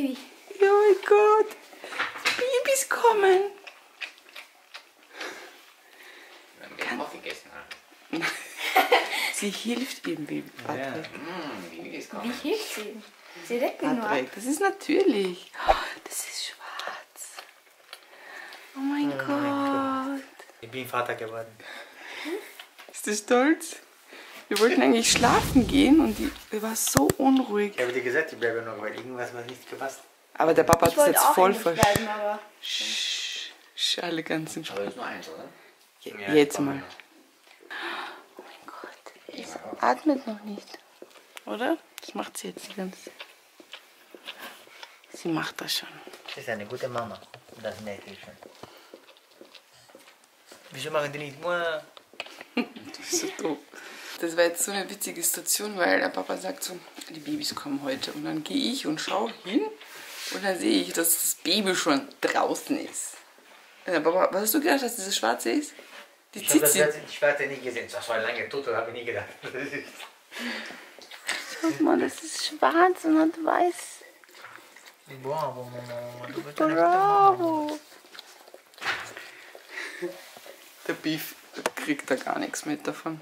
Baby. Oh mein Gott. Babys kommen. Wir haben Kaffee gegessen. Sie hilft ihm, Baby. Ja. Wie hilft sie? Sie deckt ihn nur ab. Das ist natürlich. Oh, das ist schwarz. Oh mein Gott. Ich bin Vater geworden. Ist das stolz? Wir wollten eigentlich schlafen gehen und ich war so unruhig. Ich habe dir gesagt, ich bleibe noch, weil irgendwas war nicht gepasst. Aber der Papa hat es jetzt voll verstanden. Alle ganz im Spaß. Aber jetzt nur eins, oder? Ja, jetzt mal. Oh mein Gott, es atmet noch nicht. Oder? Das macht sie jetzt die ganze Zeit. Sie macht das schon. Sie ist eine gute Mama. Das merke ich schon. Wieso machen die nicht mehr? Das ist so doof. Das war jetzt so eine witzige Situation, weil der Papa sagt so, die Babys kommen heute. Und dann gehe ich und schaue hin und dann sehe ich, dass das Baby schon draußen ist. Und der Papa, was hast du gedacht, dass dieses Schwarze ist? Die Zizi. Ich habe das Schwarze nie gesehen. Das war lange tot und habe ich nie gedacht. Schau mal, das ist schwarz und hat weiß. Bravo, Mama. Du bist bravo. Der Beef kriegt da gar nichts mit davon.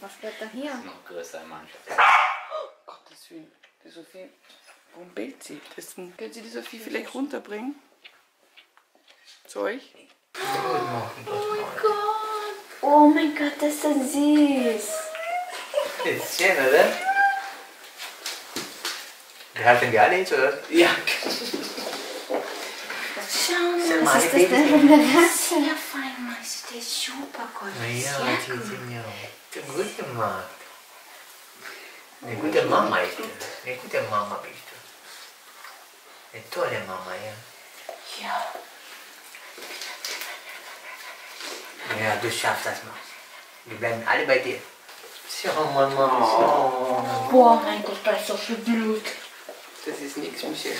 Was bleibt da hier? Das ist noch größer im Mann. Oh Gott, die Sophie, warum bellt sie? Können Sie die Sophie vielleicht runterbringen? Zu euch? Oh mein Gott! Oh mein Gott, das ist so süß! Das ist schön, oder? Wir halten die alle hin, oder? Ja! Schau mal, was ist das denn für eine Rasse? Sehr fein, meinst du? Der ist super gut. Ja, sehr gut. Du gute Mann. Eine gute Mama ist du. Eine gute Mama bist du. Eine tolle Mama, ja. Ja. Ja, du schaffst das mal. Wir bleiben alle bei dir. Schau mal, Mama. Oh. Boah, mein Gott, da ist so viel Blut. Das ist nichts, Michelle.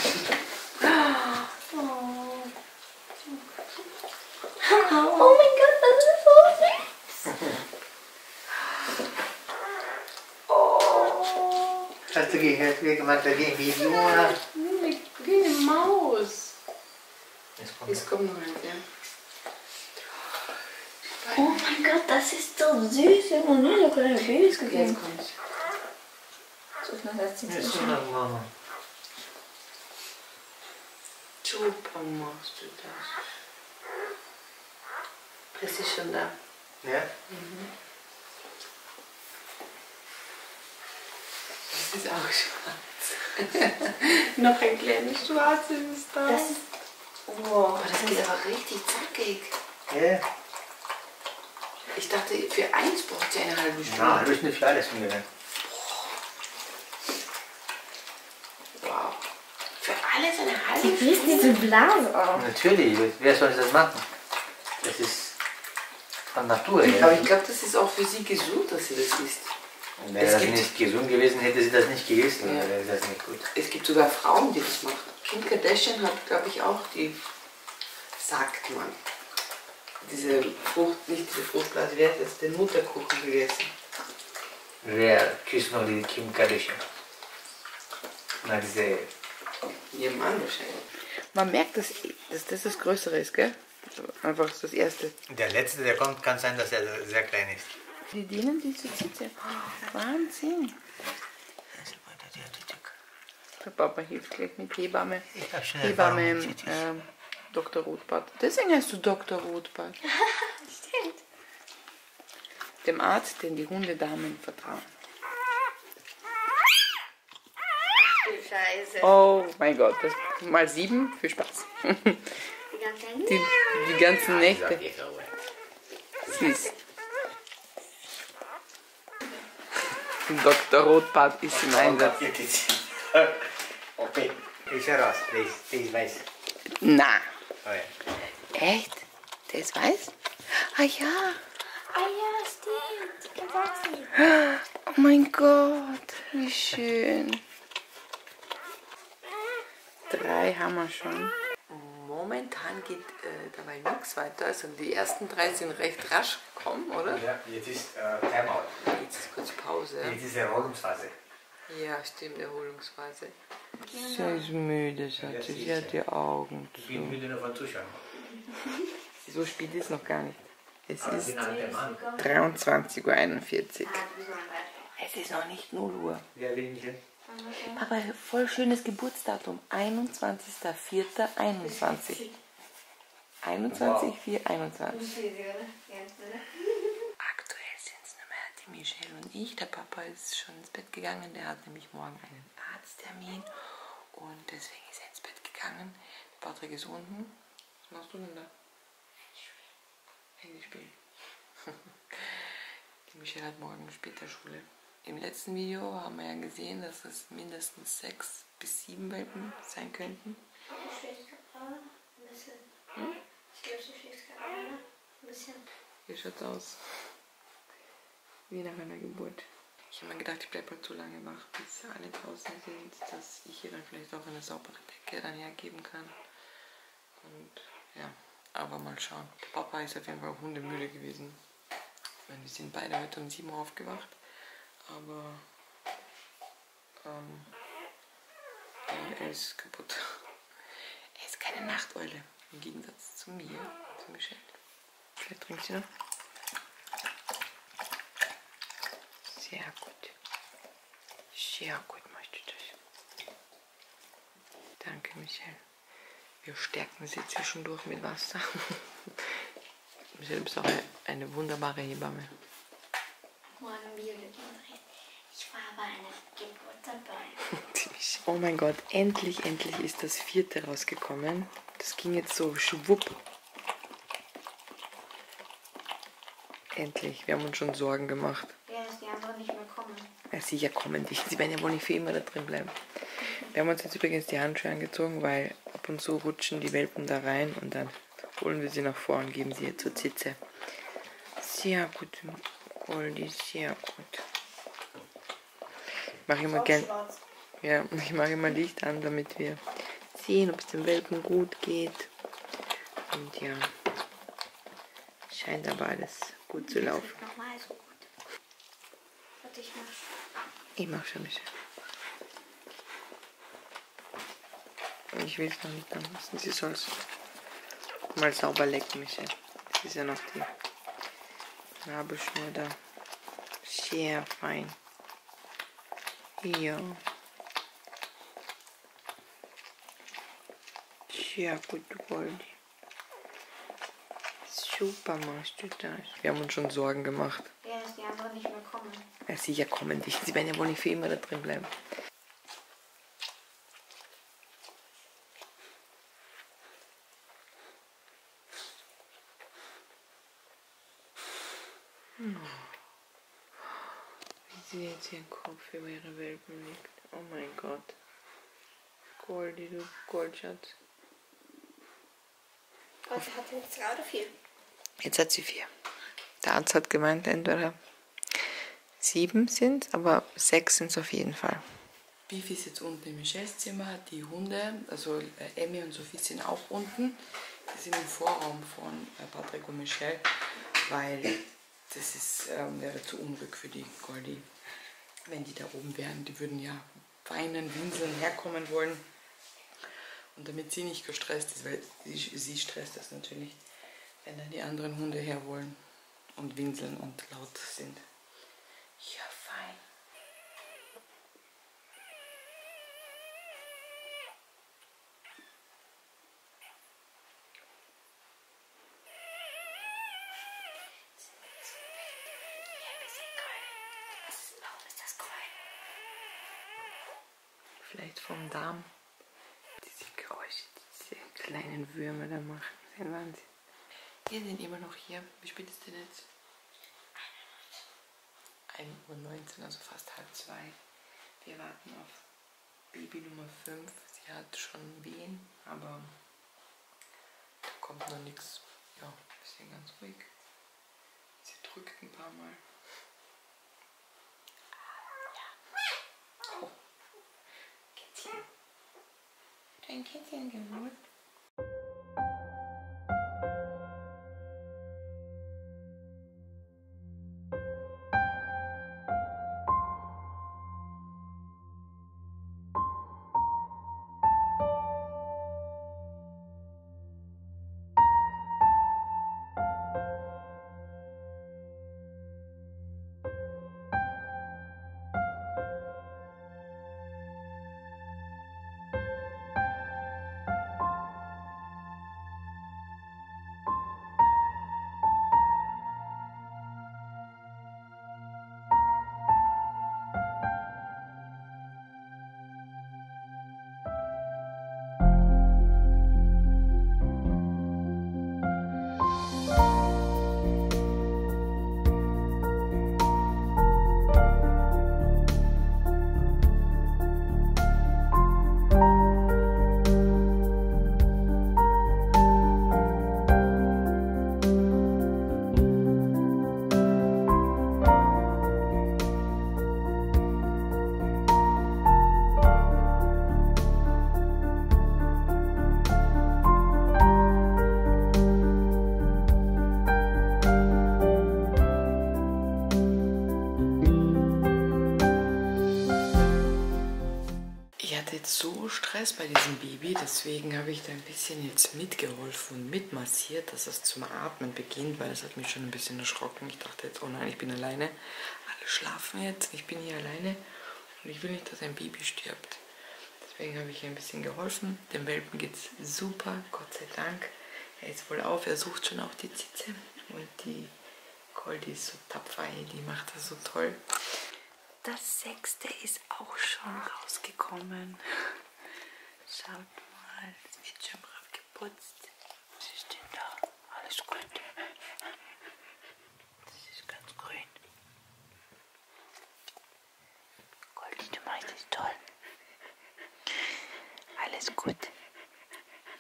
Oh mein Gott, das ist so süß! Oh. Hast du gehört, wie gemacht hat? Wie eine Maus! Jetzt kommt noch ein Pferd. Oh mein Gott, das ist so süß! Wir haben nur so kleine Babys gegessen. Jetzt kommt es. Das ist so eine Mama. Super machst du das. Das ist schon da. Ja? Mhm. Das ist auch schwarz. Noch ein kleines schwarzes ist da. Das, wow, das geht aber richtig zackig. Ja. Ich dachte, für eins braucht sie eine halbe Stunde. Ja, habe ich nicht für alles umgegangen. Wow. Für alles eine halbe Stunde? Sie kriegt diese Blase auf. Natürlich, wer soll das machen? Das ist... Natur, ja. Aber ich glaube, das ist auch für sie gesund, dass sie das isst. Wäre das nicht gesund gewesen, hätte sie das nicht gegessen. Ja. Wäre das nicht gut. Es gibt sogar Frauen, die das machen. Kim Kardashian hat, glaube ich, auch die, sagt man, diese Frucht, nicht diese Fruchtblase, wer hat das, den Mutterkuchen gegessen? Wer küsst noch die Kim Kardashian? Na, diese... Ihr Mann wahrscheinlich. Man merkt, dass das das Größere ist, gell? Einfach das erste. Der letzte, der kommt, kann sein, dass er sehr klein ist. Die dienen die zu ziehen. Wahnsinn. Der Papa hilft gleich mit Hebamme. Hebamme Dr. Rotbart. Deswegen heißt du Dr. Rotbart. Stimmt. Dem Arzt, den die Hundedamen vertrauen. Scheiße. Oh mein Gott, das mal 7, viel Spaß. Die ganzen Nächte. Süß. Dr. Rotbart ist im Einsatz. Okay, ich schau raus. Der ist weiß. Na. Oh ja. Echt? Der ist weiß? Ah ja. Ah ja, stimmt. Gewachsen. Oh mein Gott, wie schön. 3 haben wir schon. Momentan geht dabei nichts weiter, also die ersten 3 sind recht rasch gekommen, oder? Ja, jetzt ist Timeout. Jetzt ist kurz Pause. Jetzt ist Erholungsphase. Ja, stimmt, Erholungsphase. Sie ist müde, Schatz. Sie hat die Augen zu. Ich bin müde davon zuschauen. So spät ist noch gar nicht. Es ist 23.41 Uhr. Es ist noch nicht 0 Uhr. Ja, wenigstens. Papa, voll schönes Geburtsdatum. 21.04.21. 21.04.21. Aktuell sind es nur mehr die Michelle und ich. Der Papa ist schon ins Bett gegangen. Der hat nämlich morgen einen Arzttermin. Und deswegen ist er ins Bett gegangen. Der Patrick ist unten. Was machst du denn da? Handy spielen. Die Michelle hat morgen später Schule. Im letzten Video haben wir ja gesehen, dass es mindestens 6 bis 7 Welpen sein könnten. Ich glaube, sie schläft gerade ein bisschen. Hier schaut aus wie nach einer Geburt. Ich habe mir gedacht, ich bleibe halt so lange wach, bis alle draußen sind, dass ich hier dann vielleicht auch eine saubere Decke dann hergeben kann. Und ja, aber mal schauen. Der Papa ist auf jeden Fall hundemüde gewesen. Wir sind beide heute um 7 Uhr aufgewacht. Aber er ist kaputt. Er ist keine Nachteule. Im Gegensatz zu mir, zu Michelle. Vielleicht trinkt sie noch. Sehr gut. Sehr gut machst du das. Danke, Michelle. Wir stärken sie zwischendurch mit Wasser. Michelle ist auch eine wunderbare Hebamme. Morgen Biologie. Ich war bei einer Geburt dabei. Oh mein Gott, endlich ist das 4. rausgekommen. Das ging jetzt so schwupp. Endlich, wir haben uns schon Sorgen gemacht. Ja, dass die anderen nicht mehr kommen. Ja, sicher kommen die. Sie werden ja wohl nicht für immer da drin bleiben. Wir haben uns jetzt übrigens die Handschuhe angezogen, weil ab und zu rutschen die Welpen da rein und dann holen wir sie nach vorne und geben sie jetzt zur Zitze. Sehr gut, Goldie, sehr gut. Ich mache immer gern. Ja, ich mache immer Licht an, damit wir sehen, ob es den Welpen gut geht. Und ja, scheint aber alles gut zu laufen. Nochmal so gut. Warte, ich mach. Ich mach schon nicht. Ich will es noch nicht anlassen. Sie soll es mal sauber lecken, Michelle. Es ist ja noch die Nabelschnur da. Sehr fein. Ja. Ja, gut, Goldie. Super machst du das. Wir haben uns schon Sorgen gemacht. Ja, dass die anderen nicht mehr kommen. Ja, sicher kommen die. Sie werden ja wohl nicht für immer da drin bleiben. Wie sie jetzt ihren Kopf über ihre Welpen legt. Oh mein Gott. Goldie, du Goldschatz. Aber sie hat jetzt 3 oder 4? Jetzt hat sie 4. Der Arzt hat gemeint, entweder 7 sind, aber 6 sind es auf jeden Fall. Biffi ist jetzt unten im Michelles Zimmer, hat die Hunde, also Emmy und Sophie sind auch unten. Die sind im Vorraum von Patrick und Michelle, weil das ist, wäre zu Unglück für die Goldie. Wenn die da oben wären, die würden ja weinen, winseln, herkommen wollen. Und damit sie nicht gestresst ist, weil sie stresst das natürlich, wenn dann die anderen Hunde her wollen und winseln und laut sind. Ja, fein. Vielleicht vom Darm. Diese kleinen Würmer da machen. Das ist ein Wahnsinn. Wir sind immer noch hier. Wie spät ist denn jetzt? 1.19 Uhr, also fast 1:30. Wir warten auf Baby Nummer 5. Sie hat schon Wehen, aber da kommt noch nichts. Ja, wir sind ganz ruhig. Sie drückt ein paar Mal. Oh. Geht's hier? Ein Kätzchen gemult. jetzt so Stress bei diesem Baby, deswegen habe ich da ein bisschen jetzt mitgeholfen und mitmassiert, dass es zum Atmen beginnt, weil es hat mich schon ein bisschen erschrocken. Ich dachte jetzt, oh nein, ich bin alleine. Alle schlafen jetzt, ich bin hier alleine und ich will nicht, dass ein Baby stirbt. Deswegen habe ich ihr ein bisschen geholfen. Dem Welpen geht es super, Gott sei Dank. Er ist wohl auf, er sucht schon auf die Zitze und die Goldie ist so tapfer, die macht das so toll. Das 6. ist auch schon rausgekommen. Schaut mal, es wird schon brav geputzt. Was ist denn da? Alles gut. Das ist ganz grün. Goldie, du meinst es toll. Alles gut.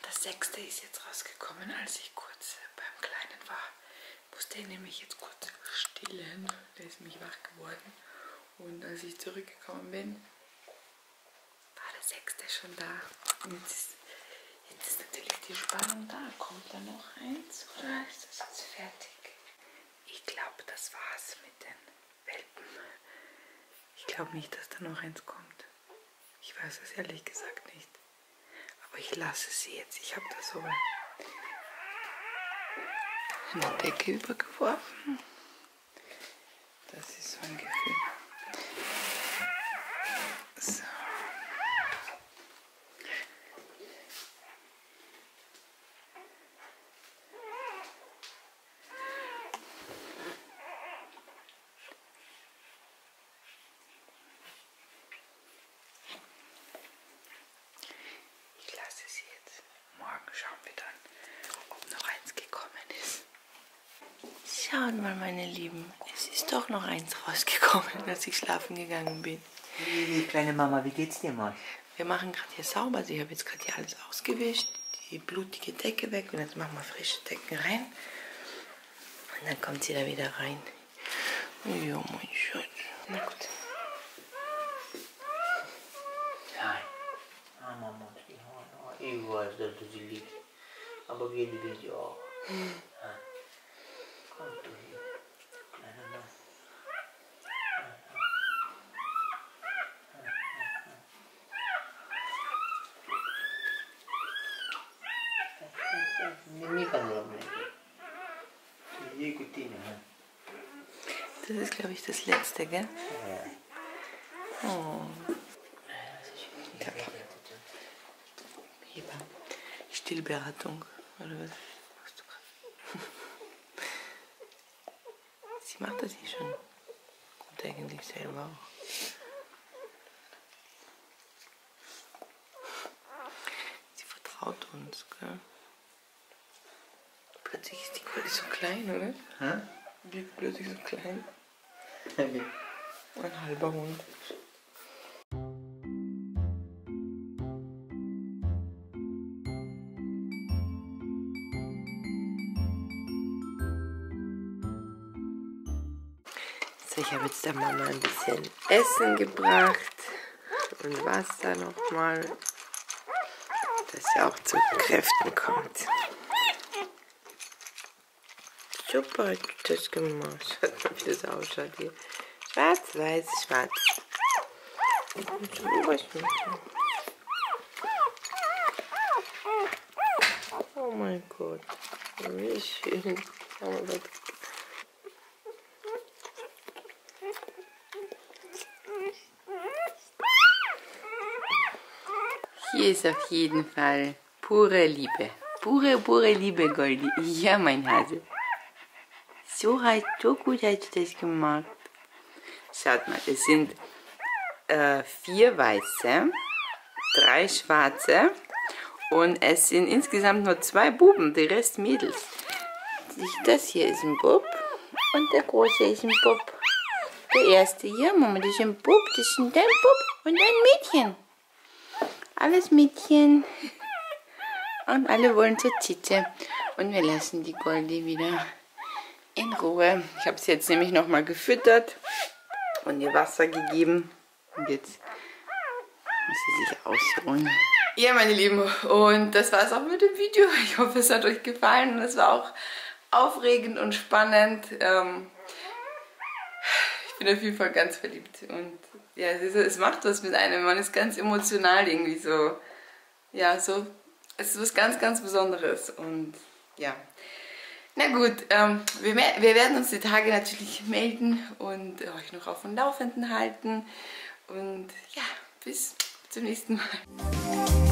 Das 6. ist jetzt rausgekommen, als ich kurz beim Kleinen war. Musste ich nämlich jetzt kurz stillen. Der ist nämlich wach geworden. Und als ich zurückgekommen bin, war der 6. schon da. Und jetzt ist natürlich die Spannung da. Kommt da noch eins oder ist das jetzt fertig? Ich glaube, das war's mit den Welpen. Ich glaube nicht, dass da noch eins kommt. Ich weiß es ehrlich gesagt nicht. Aber ich lasse sie jetzt. Ich habe da so eine Decke übergeworfen. Das ist so ein Gefühl. So. Ich lasse es jetzt. Morgen schauen wir dann, ob noch eins gekommen ist. Schaut mal, meine Lieben. Es ist doch noch eins rausgekommen, als ich schlafen gegangen bin. Hey, kleine Mama, wie geht's dir mal? Wir machen gerade hier sauber. Also ich habe jetzt gerade hier alles ausgewischt, die blutige Decke weg und jetzt machen wir frische Decken rein. Und dann kommt sie da wieder rein. Ja, mein Schatz. Na gut. Nein. Mama muss die Haare. Ich weiß, dass du sie liebst. Aber geh die will sie auch. Komm du hier. Kleine Mama. Das ist, glaube ich, das letzte, gell? Ja. Oh. Der Papa. Stillberatung, oder was? Sie macht das nicht schon gut eigentlich selber auch. Sie vertraut uns, gell? Plötzlich ist die Goldie so klein, oder? Hä? Die ist plötzlich so klein. Okay. Ein halber Hund. So, ich habe jetzt der Mama ein bisschen Essen gebracht und Wasser nochmal, dass sie auch zu Kräften kommt. Super, ich hab das gemacht. Schaut mal, wie das ausschaut hier. Schwarz, weiß, schwarz. Oh mein Gott. Wie schön. Hier ist auf jeden Fall pure Liebe. Pure, pure Liebe, Goldie. Ja, mein Hase. So gut hast du das gemacht. Schaut mal, es sind 4 weiße, 3 schwarze und es sind insgesamt nur 2 Buben, der Rest Mädels. Das hier ist ein Bub und der große ist ein Bub. Der erste hier, Mama, das ist ein Bub, das ist ein Bub und ein Mädchen. Alles Mädchen. Und alle wollen zur Zitze. Und wir lassen die Goldie wieder in Ruhe. Ich habe sie jetzt nämlich nochmal gefüttert und ihr Wasser gegeben. Und jetzt muss sie sich ausruhen. Ja, meine Lieben, und das war es auch mit dem Video. Ich hoffe, es hat euch gefallen und es war auch aufregend und spannend. bin auf jeden Fall ganz verliebt. Und ja, es macht was mit einem. Man ist ganz emotional irgendwie so. Ja, so. Es ist was ganz, ganz Besonderes. Und ja. Na gut, wir werden uns die Tage natürlich melden und euch noch auf dem Laufenden halten. Und ja, bis zum nächsten Mal.